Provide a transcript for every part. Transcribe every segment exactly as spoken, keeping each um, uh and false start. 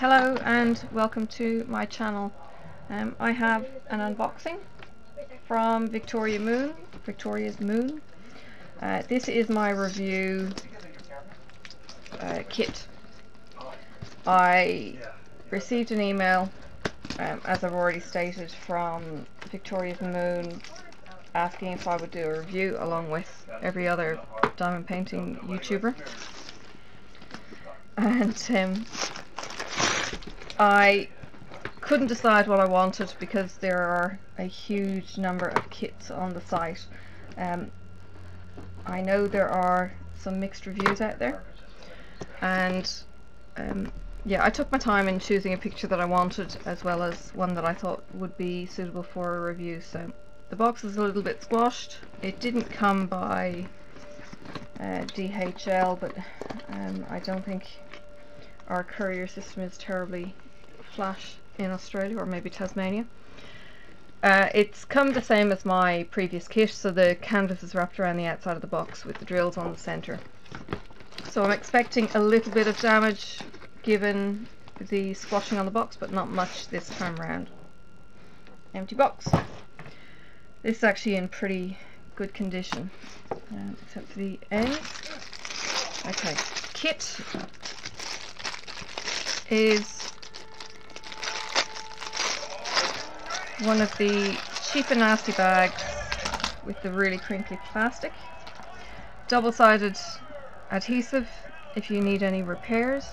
Hello and welcome to my channel. Um, I have an unboxing from Victoria Moon, Victoria's Moon. Uh, this is my review uh, kit. I received an email, um, as I've already stated, from Victoria's Moon asking if I would do a review along with every other diamond painting YouTuber. And um, I couldn't decide what I wanted because there are a huge number of kits on the site. Um, I know there are some mixed reviews out there, and um, yeah, I took my time in choosing a picture that I wanted as well as one that I thought would be suitable for a review. So the box is a little bit squashed. It didn't come by uh, D H L, but um, I don't think our courier system is terribly flash in Australia, or maybe Tasmania. Uh, it's come the same as my previous kit, so the canvas is wrapped around the outside of the box with the drills on the centre. So I'm expecting a little bit of damage given the squashing on the box, but not much this time around. Empty box. This is actually in pretty good condition, um, except for the ends. Okay, kit is one of the cheap and nasty bags with the really crinkly plastic. Double-sided adhesive if you need any repairs.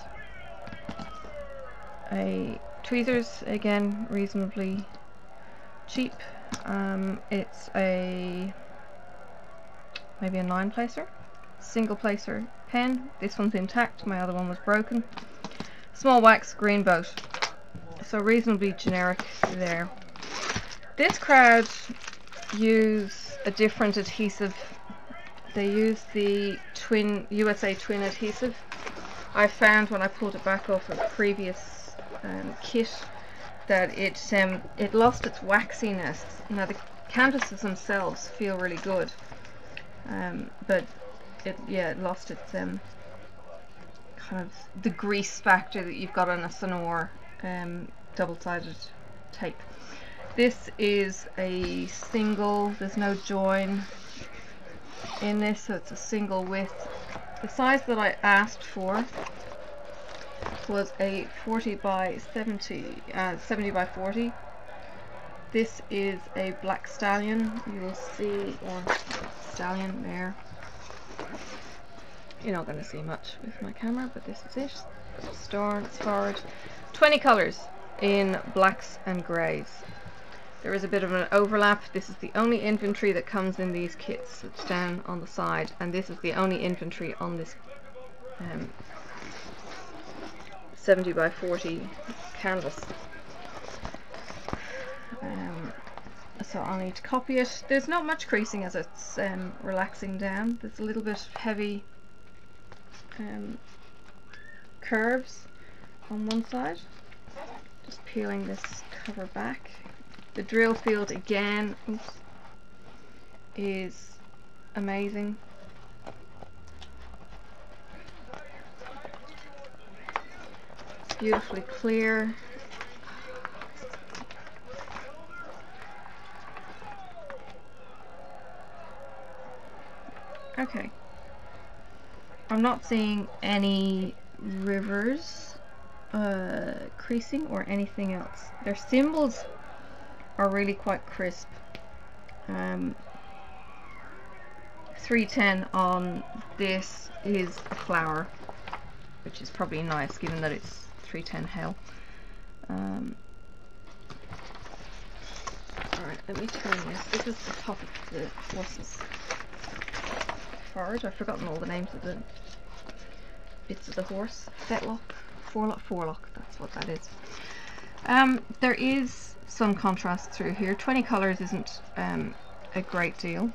A tweezers, again, reasonably cheap. Um, it's a maybe a nine placer, single placer pen. This one's intact, my other one was broken. Small wax green boat, so reasonably generic there. This crowd use a different adhesive. They use the twin U S A twin adhesive. I found when I pulled it back off a previous um, kit that it um, it lost its waxiness. Now the canvases themselves feel really good, um, but it yeah it lost its um, kind of the grease factor that you've got on a Sonor um, double-sided tape. This is a single, there's no join in this, so it's a single width. The size that I asked for was a forty by seventy, uh, seventy by forty. This is a black stallion, you will see, or stallion there. You're not going to see much with my camera, but this is it. Star, forward. twenty colours in blacks and greys. There is a bit of an overlap. This is the only inventory that comes in these kits. It's down on the side, and this is the only inventory on this um, seventy by forty canvas. Um, so I'll need to copy it. There's not much creasing as it's um, relaxing down. There's a little bit of heavy Um, curves on one side. Just peeling this cover back. The drill field again oops, is amazing. It's beautifully clear. Okay. I'm not seeing any rivers uh, creasing or anything else. Their symbols are really quite crisp. Um, three ten on this is a flower, which is probably nice given that it's three ten hell. Um, Alright, let me turn this. This is the top of the horses. I've forgotten all the names of the bits of the horse. Fetlock, forelock, forelock, that's what that is. Um, there is some contrast through here. twenty colours isn't um, a great deal.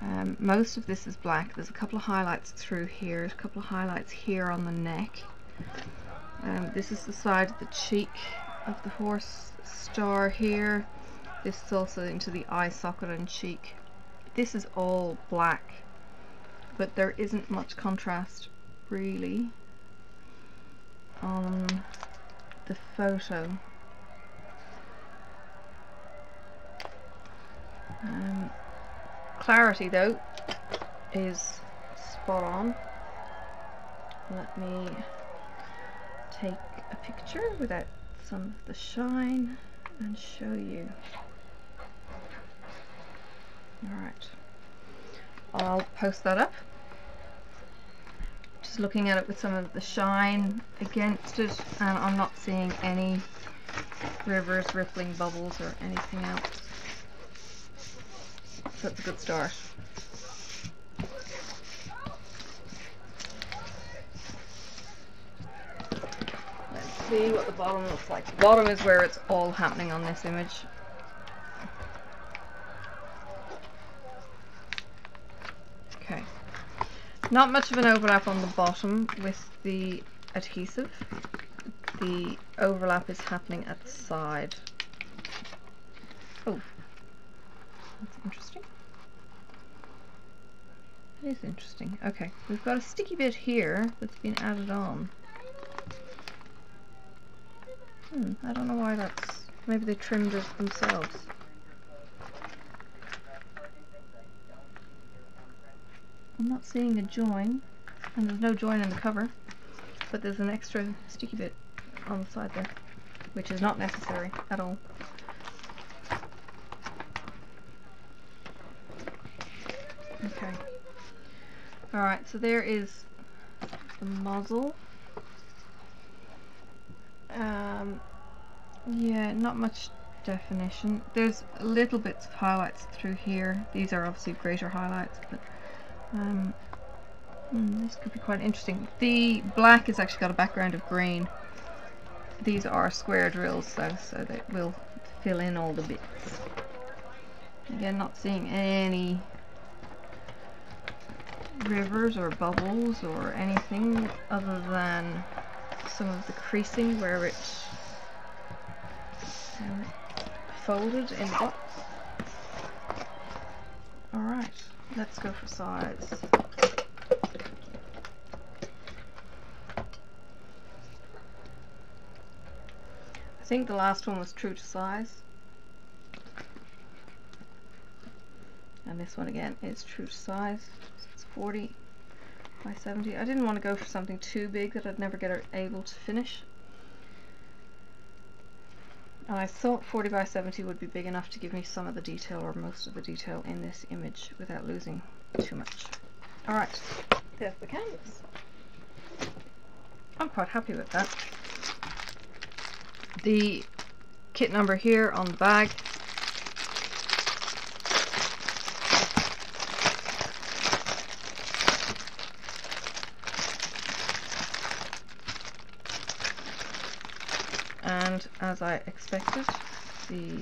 Um, most of this is black. There's a couple of highlights through here, a couple of highlights here on the neck. Um, this is the side of the cheek of the horse, star here. This is also into the eye socket and cheek. This is all black, but there isn't much contrast really. on the photo. Um, clarity though is spot on. Let me take a picture without some of the shine and show you. Alright, I'll post that up. Just looking at it with some of the shine against it, and I'm not seeing any rivers, rippling bubbles or anything else. So that's a good start. Let's see what the bottom looks like. The bottom is where it's all happening on this image. Not much of an overlap on the bottom with the adhesive. The overlap is happening at the side. Oh, that's interesting. It is interesting. Okay, we've got a sticky bit here that's been added on. Hmm, I don't know why that's... Maybe they trimmed it themselves. I'm not seeing a join, and there's no join in the cover, but there's an extra sticky bit on the side there, which is not necessary at all. Okay. Alright, so there is the muzzle. Um, yeah, not much definition. There's little bits of highlights through here. These are obviously greater highlights, but Um, hmm, this could be quite interesting. The black has actually got a background of green. These are square drills though, so they will fill in all the bits. Again, not seeing any rivers or bubbles or anything other than some of the creasing where it um, folded in the box. Alright. Let's go for size. I think the last one was true to size. And this one again is true to size. It's forty by seventy. I didn't want to go for something too big that I'd never get able to finish. And I thought forty by seventy would be big enough to give me some of the detail, or most of the detail, in this image without losing too much. Alright, there's the canvas. I'm quite happy with that. The kit number here on the bag. And as I expected, the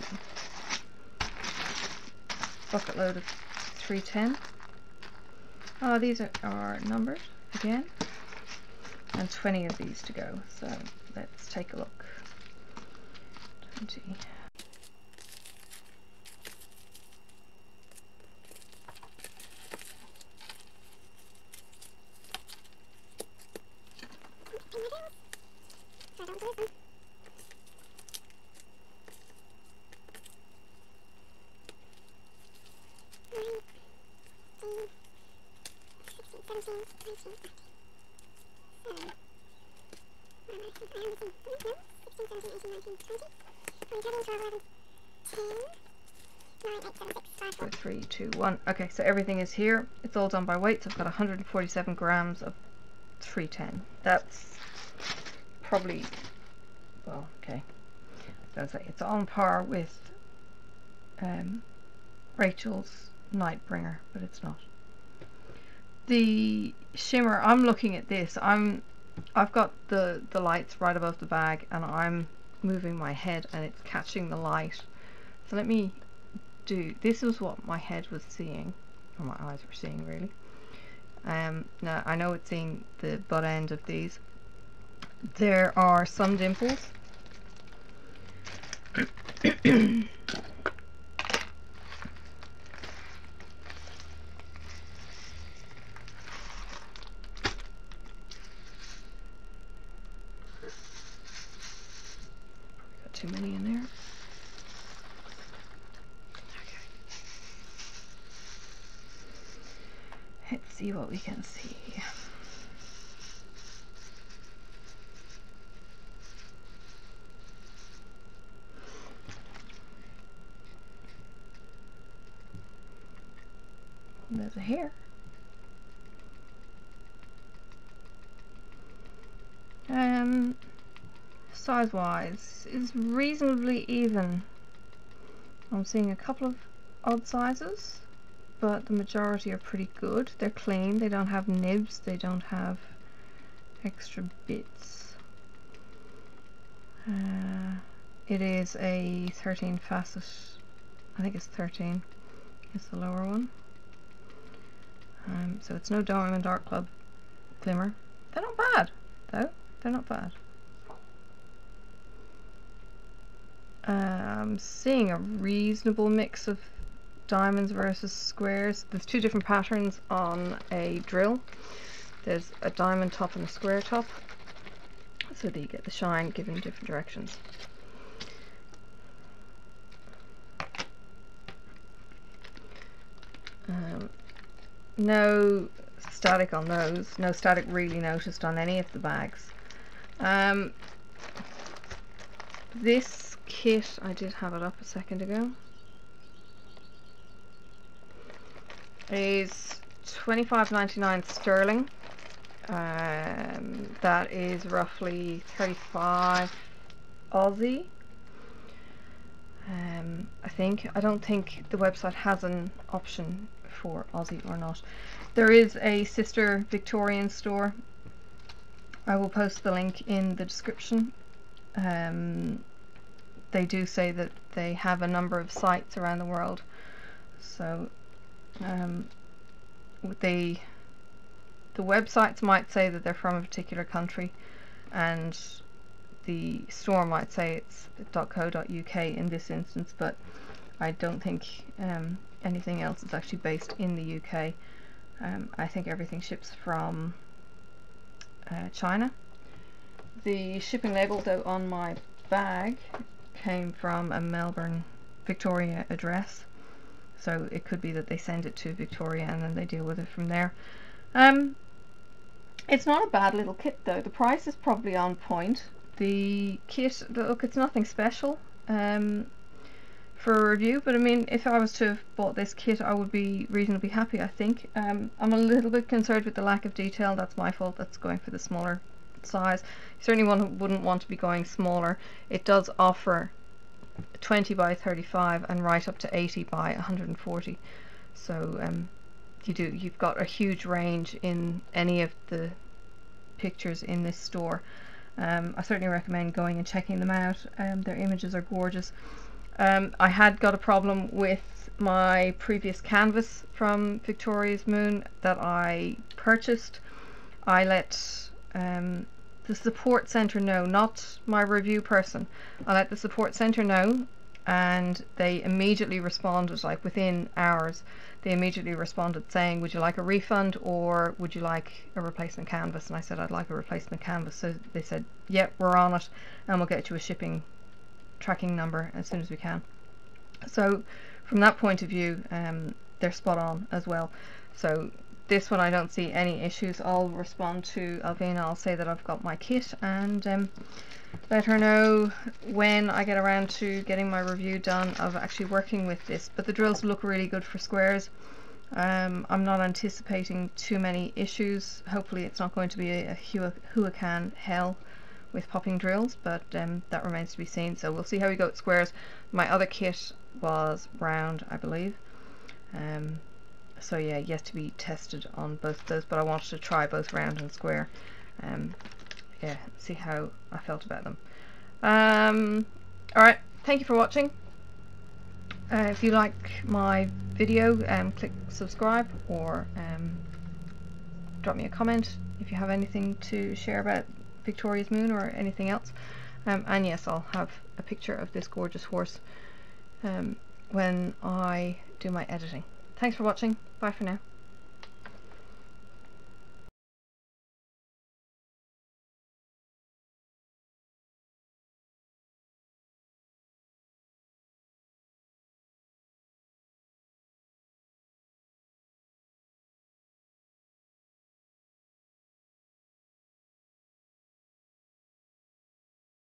bucket load of three ten. Oh, these are, are numbered again, and twenty of these to go. So let's take a look. twenty. Four, three, two, one. Okay, so everything is here. It's all done by weight, so I've got one hundred forty-seven grams of three ten. That's probably, well, okay, I was gonna say it's on par with um, Rachel's Nightbringer, but it's not. The shimmer, I'm looking at this, I'm I've got the the lights right above the bag, and I'm moving my head and it's catching the light. So let me do, this is what my head was seeing, or my eyes were seeing really. Um, now I know it's seeing the butt end of these. There are some dimples. too many in there. Okay. Let's see what we can see. There's a hair. Um, size-wise, is reasonably even. I'm seeing a couple of odd sizes, but the majority are pretty good. They're clean. They don't have nibs. They don't have extra bits. Uh, it is a thirteen facet. I think it's thirteen. It's the lower one. Um, so it's no Diamond Dark Club glimmer. They're not bad, though. They're not bad. Uh, I'm seeing a reasonable mix of diamonds versus squares. There's two different patterns on a drill. There's a diamond top and a square top, so that you get the shine given different directions. Um, No static on those. No static really noticed on any of the bags. Um, this kit, I did have it up a second ago, is twenty-five ninety-nine sterling. Um, that is roughly thirty-five Aussie. Um, I think. I don't think the website has an option for Aussie or not. There is a sister Victorian store. I will post the link in the description. Um, they do say that they have a number of sites around the world, so um, they, the websites might say that they're from a particular country, and the store might say it's dot co dot U K in this instance, but I don't think um, anything else is actually based in the U K. Um, I think everything ships from uh, China. The shipping label, though, on my bag came from a Melbourne, Victoria address, so it could be that they send it to Victoria and then they deal with it from there. Um, it's not a bad little kit, though. The price is probably on point. The kit, look, it's nothing special. Um, for a review, but I mean, if I was to have bought this kit, I would be reasonably happy, I think. Um, I'm a little bit concerned with the lack of detail. That's my fault. That's going for the smaller size. Certainly one wouldn't want to be going smaller. It does offer twenty by thirty-five and right up to eighty by one hundred forty. So um, you do, you've got a huge range in any of the pictures in this store. Um, I certainly recommend going and checking them out. Um, their images are gorgeous. Um, I had got a problem with my previous canvas from Victoria's Moon that I purchased. I let um, the support centre know, not my review person. I let the support centre know, and they immediately responded, like within hours. They immediately responded saying, would you like a refund or would you like a replacement canvas? And I said, I'd like a replacement canvas. So they said, yep, we're on it, and we'll get you a shipping tracking number as soon as we can. So from that point of view, um, they're spot on as well. So this one I don't see any issues. I'll respond to Alvina. I'll say that I've got my kit and um, let her know when I get around to getting my review done of actually working with this. But the drills look really good for squares. Um, I'm not anticipating too many issues. Hopefully it's not going to be a, a Huacan hell with popping drills, but um, that remains to be seen, so we'll see how we go at squares. My other kit was round, I believe, um, so yeah, yet to be tested on both of those, but I wanted to try both round and square. Um, yeah, see how I felt about them. Um, alright, thank you for watching. Uh, if you like my video, um, click subscribe or um, drop me a comment if you have anything to share about Victoria's Moon or anything else. Um, and yes, I'll have a picture of this gorgeous horse um, when I do my editing. Thanks for watching. Bye for now.